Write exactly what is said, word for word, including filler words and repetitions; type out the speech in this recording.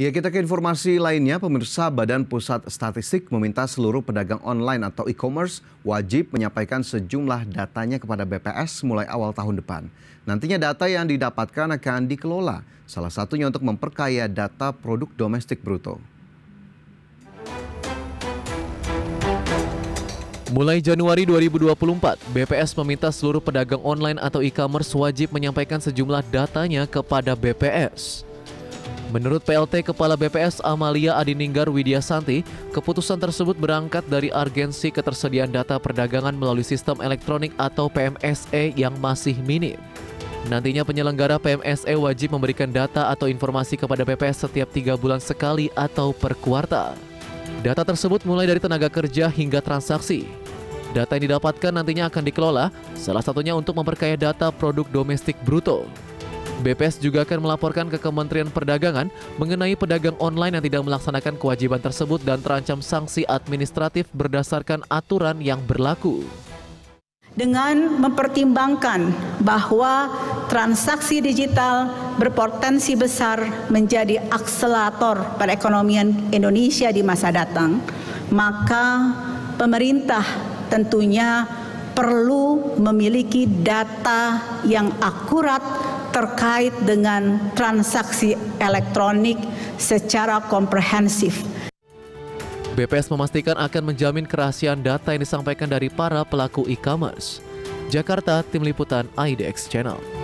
Ya, kita ke informasi lainnya, pemirsa. Badan Pusat Statistik meminta seluruh pedagang online atau e-commerce wajib menyampaikan sejumlah datanya kepada B P S mulai awal tahun depan. Nantinya data yang didapatkan akan dikelola, salah satunya untuk memperkaya data produk domestik bruto. Mulai Januari dua ribu dua puluh empat, B P S meminta seluruh pedagang online atau e-commerce wajib menyampaikan sejumlah datanya kepada B P S. Menurut P L T Kepala B P S Amalia Adininggar Widiasanti, keputusan tersebut berangkat dari urgensi ketersediaan data perdagangan melalui sistem elektronik atau P M S E yang masih minim. Nantinya penyelenggara P M S E wajib memberikan data atau informasi kepada B P S setiap tiga bulan sekali atau per kuartal. Data tersebut mulai dari tenaga kerja hingga transaksi. Data yang didapatkan nantinya akan dikelola, salah satunya untuk memperkaya data produk domestik bruto. B P S juga akan melaporkan ke Kementerian Perdagangan mengenai pedagang online yang tidak melaksanakan kewajiban tersebut dan terancam sanksi administratif berdasarkan aturan yang berlaku. Dengan mempertimbangkan bahwa transaksi digital berpotensi besar menjadi akselerator perekonomian Indonesia di masa datang, maka pemerintah tentunya perlu memiliki data yang akurat terkait dengan transaksi elektronik secara komprehensif. B P S memastikan akan menjamin kerahasiaan data yang disampaikan dari para pelaku e-commerce. Jakarta, Tim Liputan I D X Channel.